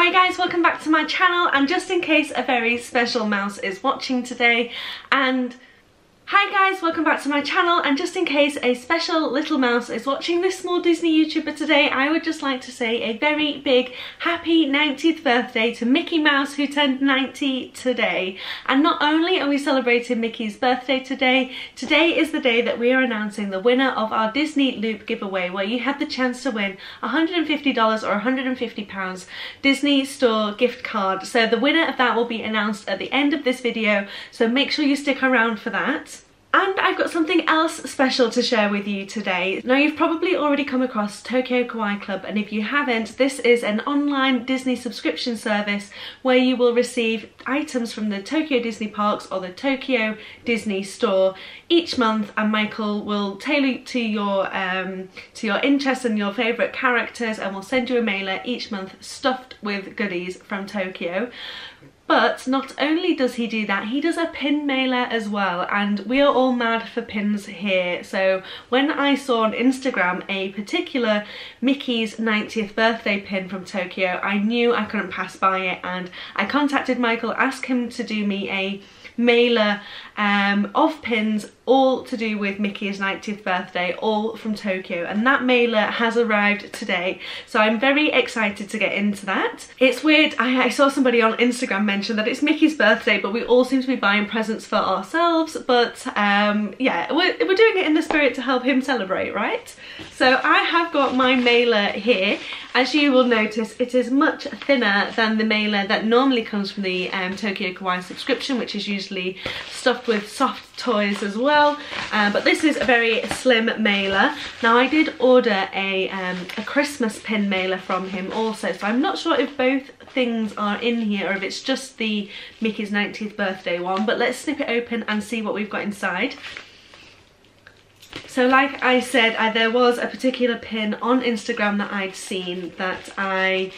Hi guys, welcome back to my channel, and just in case a very special mouse is watching today, and this small Disney YouTuber today, I would just like to say a very big happy 90th birthday to Mickey Mouse, who turned 90 today. And not only are we celebrating Mickey's birthday today, today is the day that we are announcing the winner of our Disney Loop giveaway, where you have the chance to win $150 or £150 Disney Store gift card. So the winner of that will be announced at the end of this video, so make sure you stick around for that. And I've got something else special to share with you today. Now, you've probably already come across Tokyo Kawaii Club, and if you haven't, this is an online Disney subscription service where you will receive items from the Tokyo Disney parks or the Tokyo Disney store each month, and Michael will tailor to your interests and your favourite characters, and will send you a mailer each month stuffed with goodies from Tokyo. But not only does he do that, he does a pin mailer as well, and we are all mad for pins here. So when I saw on Instagram a particular Mickey's 90th birthday pin from Tokyo, I knew I couldn't pass by it, and I contacted Michael, asked him to do me a mailer of pins, all to do with Mickey's 90th birthday, all from Tokyo, and that mailer has arrived today, so I'm very excited to get into that. It's weird, I saw somebody on Instagram mention that it's Mickey's birthday, but we all seem to be buying presents for ourselves, but yeah, we're doing it in the spirit to help him celebrate, right? So I have got my mailer here. As you will notice, it is much thinner than the mailer that normally comes from the Tokyo Kawaii subscription, which is usually stuffed with soft toys as well, but this is a very slim mailer. Now, I did order a Christmas pin mailer from him also, so I'm not sure if both things are in here or if it's just the Mickey's 90th birthday one, but let's snip it open and see what we've got inside. So like I said, there was a particular pin on Instagram that I'd seen that I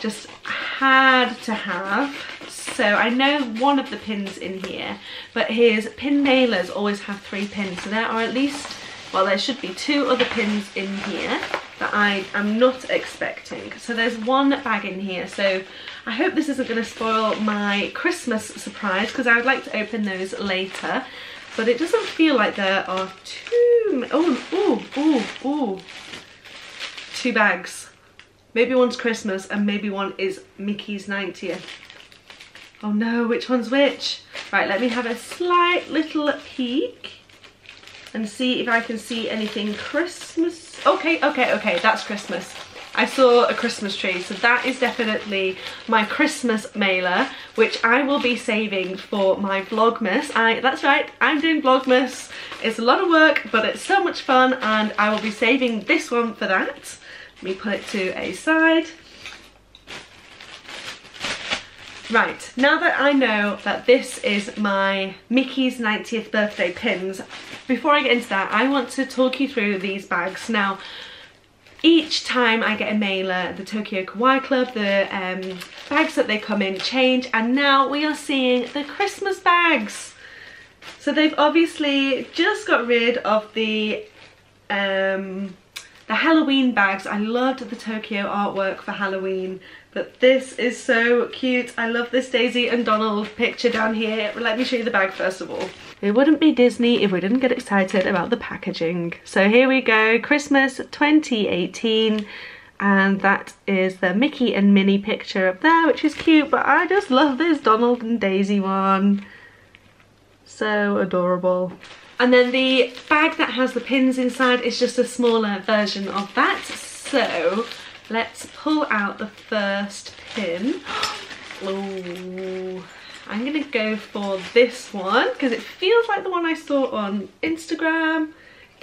just had to have. So I know one of the pins in here, but his pin mailers always have 3 pins. So there are at least, well, there should be 2 other pins in here that I am not expecting. So there's one bag in here. So I hope this isn't going to spoil my Christmas surprise, because I would like to open those later. But it doesn't feel like there are too... Oh, 2 bags. Maybe one's Christmas and maybe one is Mickey's 90th. Oh no, which one's which? Right, let me have a slight little peek and see if I can see anything Christmas. Okay, that's Christmas. I saw a Christmas tree, so that is definitely my Christmas mailer, which I will be saving for my Vlogmas. That's right, I'm doing Vlogmas. It's a lot of work, but it's so much fun, and I will be saving this one for that. Let me put it to a side. Right, now that I know that this is my Mickey's 90th birthday pins, before I get into that, I want to talk you through these bags. Now, each time I get a mailer, the Tokyo Kawaii Club, the bags that they come in change, and now we are seeing the Christmas bags. So they've obviously just got rid of the Halloween bags. I loved the Tokyo artwork for Halloween, but this is so cute. I love this Daisy and Donald picture down here. Let me show you the bag first of all. It wouldn't be Disney if we didn't get excited about the packaging. So here we go, Christmas 2018, and that is the Mickey and Minnie picture up there, which is cute, but I just love this Donald and Daisy one. So adorable. And then the bag that has the pins inside is just a smaller version of that. So let's pull out the first pin. Ooh. I'm gonna go for this one because it feels like the one I saw on Instagram,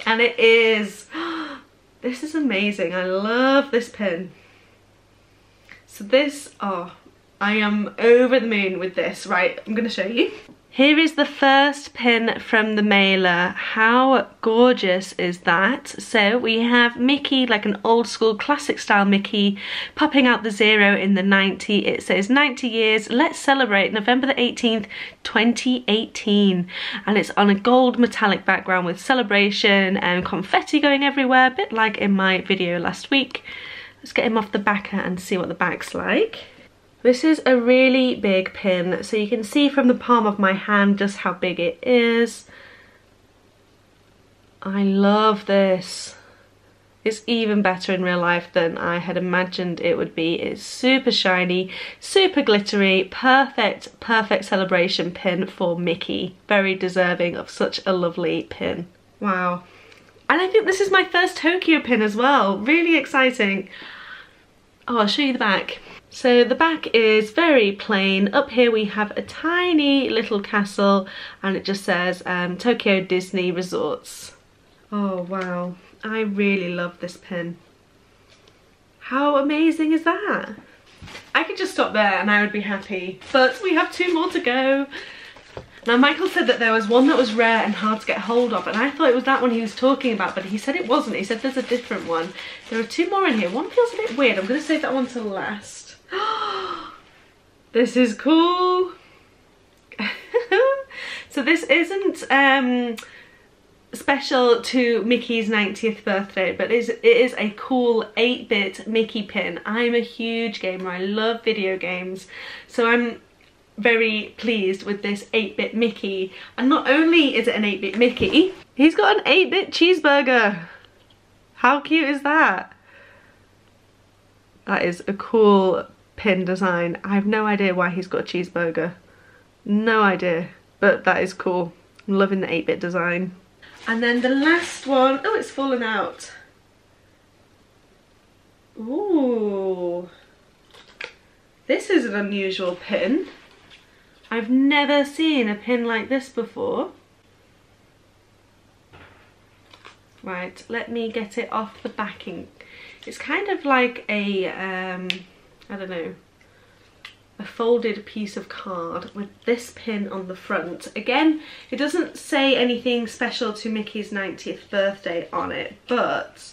and it is. This is amazing. I love this pin. So this, oh, I am over the moon with this. Right, I'm gonna show you. Here is the first pin from the mailer. How gorgeous is that? So we have Mickey, like an old school classic style Mickey, popping out the 0 in the 90. It says 90 years, let's celebrate, November the 18th, 2018. And it's on a gold metallic background with celebration and confetti going everywhere, a bit like in my video last week. Let's get him off the backer and see what the back's like. This is a really big pin, so you can see from the palm of my hand just how big it is. I love this. It's even better in real life than I had imagined it would be. It's super shiny, super glittery, perfect, perfect celebration pin for Mickey. Very deserving of such a lovely pin. Wow. And I think this is my first Tokyo pin as well. Really exciting. Oh, I'll show you the back. So the back is very plain. Up here we have a tiny little castle and it just says Tokyo Disney Resorts. Oh, wow. I really love this pin. How amazing is that? I could just stop there and I would be happy, but we have two more to go. Now Michael said that there was one that was rare and hard to get hold of, and I thought it was that one he was talking about, but he said it wasn't. He said there's a different one. There are two more in here. One feels a bit weird. I'm gonna save that one till last. This is cool. So this isn't special to Mickey's 90th birthday, but it is a cool 8-bit Mickey pin. I'm a huge gamer, I love video games, so I'm very pleased with this 8-bit Mickey. And not only is it an 8-bit Mickey, he's got an 8-bit cheeseburger. How cute is that? That is a cool pin design. I have no idea why he's got a cheeseburger. No idea, but that is cool. I'm loving the 8-bit design. And then the last one, oh, it's fallen out. Ooh, this is an unusual pin. I've never seen a pin like this before. Right, let me get it off the backing. It's kind of like a, I don't know, a folded piece of card with this pin on the front. Again, it doesn't say anything special to Mickey's 90th birthday on it, but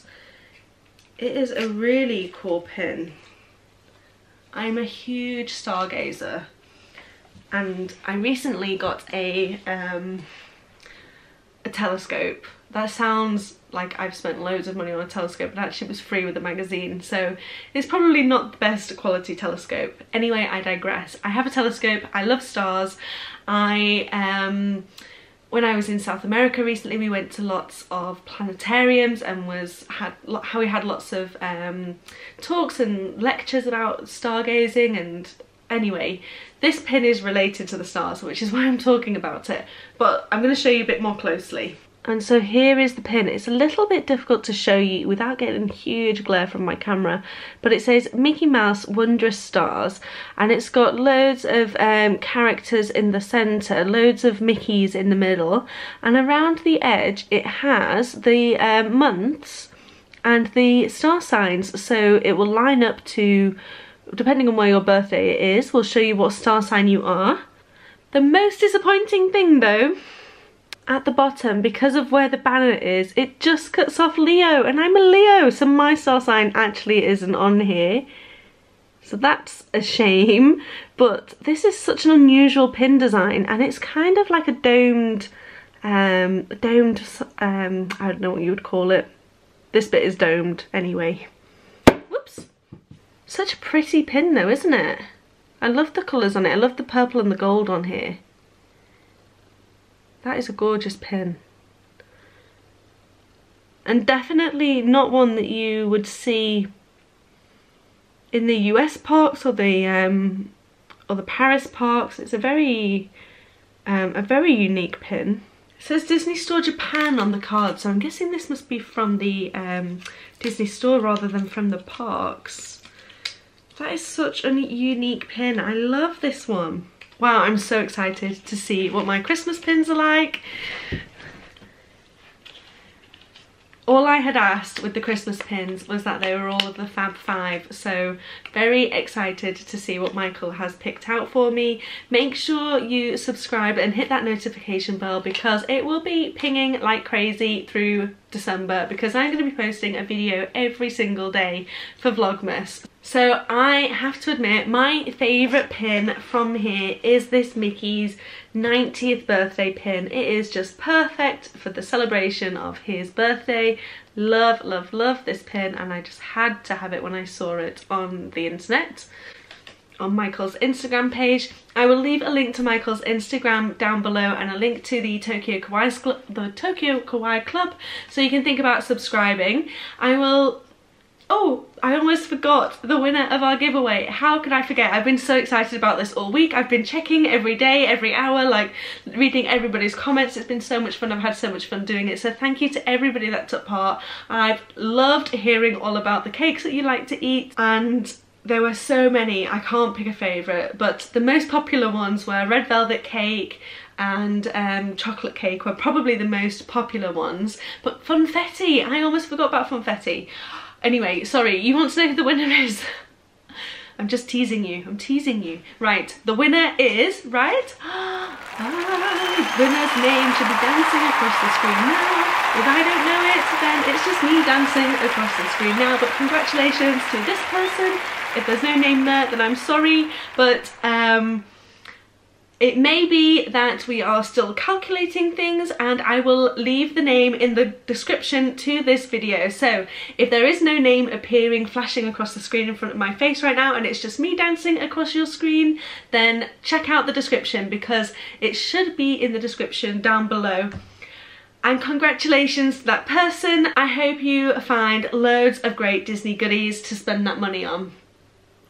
it is a really cool pin. I'm a huge stargazer, and I recently got a telescope. That sounds like I've spent loads of money on a telescope, but actually it was free with the magazine, so it's probably not the best quality telescope. Anyway, I digress. I have a telescope, I love stars. When I was in South America recently, we went to lots of planetariums and we had lots of talks and lectures about stargazing, and anyway, this pin is related to the stars, which is why I'm talking about it, but I'm going to show you a bit more closely. And so here is the pin. It's a little bit difficult to show you without getting huge glare from my camera, but it says Mickey Mouse Wondrous Stars, and it's got loads of characters in the centre, loads of Mickeys in the middle, and around the edge it has the months and the star signs, so it will line up to, depending on where your birthday is, will show you what star sign you are. The most disappointing thing though, at the bottom, because of where the banner is, it just cuts off Leo, and I'm a Leo, so my star sign actually isn't on here. So that's a shame, but this is such an unusual pin design, and it's kind of like a domed, I don't know what you would call it. This bit is domed anyway. Whoops. Such a pretty pin though, isn't it? I love the colours on it. I love the purple and the gold on here. That is a gorgeous pin, and definitely not one that you would see in the US parks or the Paris parks. It's a very unique pin. It says Disney Store Japan on the card, so I'm guessing this must be from the Disney Store rather than from the parks. That is such a unique pin. I love this one. Wow, I'm so excited to see what my Christmas pins are like. All I had asked with the Christmas pins was that they were all of the Fab Five, so very excited to see what Michael has picked out for me. Make sure you subscribe and hit that notification bell, because it will be pinging like crazy through December, because I'm going to be posting a video every single day for Vlogmas. So I have to admit, my favourite pin from here is this Mickey's 90th birthday pin. It is just perfect for the celebration of his birthday. Love, love, love this pin, and I just had to have it when I saw it on the internet. on Michael's Instagram page. I will leave a link to Michael's Instagram down below and a link to the Tokyo Kawaii Club, so you can think about subscribing. I will... Oh, I almost forgot the winner of our giveaway. How could I forget? I've been so excited about this all week. I've been checking every day, every hour, like reading everybody's comments. It's been so much fun. I've had so much fun doing it. So thank you to everybody that took part. I've loved hearing all about the cakes that you like to eat, and there were so many. I can't pick a favourite, but the most popular ones were red velvet cake and chocolate cake were probably the most popular ones. But Funfetti, I almost forgot about Funfetti. Anyway, sorry, you want to know who the winner is? I'm just teasing you, I'm teasing you. Right, the winner is, right? The winner's name should be dancing across the screen now. If I don't know it, then it's just me dancing across the screen now. But congratulations to this person. If there's no name there, then I'm sorry, but it may be that we are still calculating things, and I will leave the name in the description to this video. So if there is no name appearing, flashing across the screen in front of my face right now, and it's just me dancing across your screen, then check out the description, because it should be in the description down below. And congratulations to that person. I hope you find loads of great Disney goodies to spend that money on.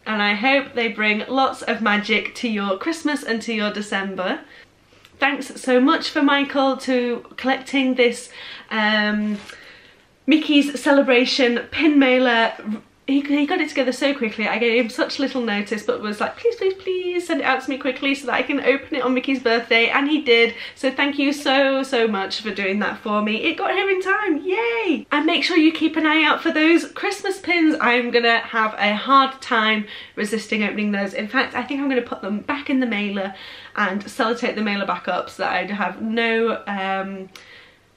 And I hope they bring lots of magic to your Christmas and to your December. Thanks so much for Michael to collecting this Mickey's Celebration pin mailer. He got it together so quickly. I gave him such little notice, but was like, please, please, please send it out to me quickly so that I can open it on Mickey's birthday, and he did. So thank you so, so much for doing that for me. It got here in time, yay! And make sure you keep an eye out for those Christmas pins. I'm gonna have a hard time resisting opening those. In fact, I think I'm gonna put them back in the mailer and sellotape the mailer back up so that I'd have no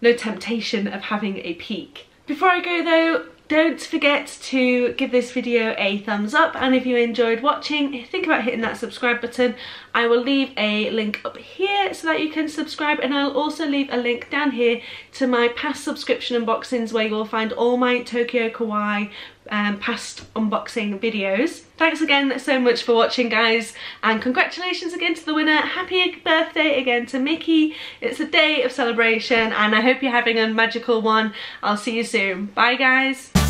temptation of having a peek. Before I go though, don't forget to give this video a thumbs up, and if you enjoyed watching, think about hitting that subscribe button. I will leave a link up here so that you can subscribe, and I'll also leave a link down here to my past subscription unboxings where you'll find all my Tokyo Kawaii past unboxing videos. Thanks again so much for watching, guys, and congratulations again to the winner. Happy birthday again to Mickey. It's a day of celebration, and I hope you're having a magical one. I'll see you soon. Bye, guys.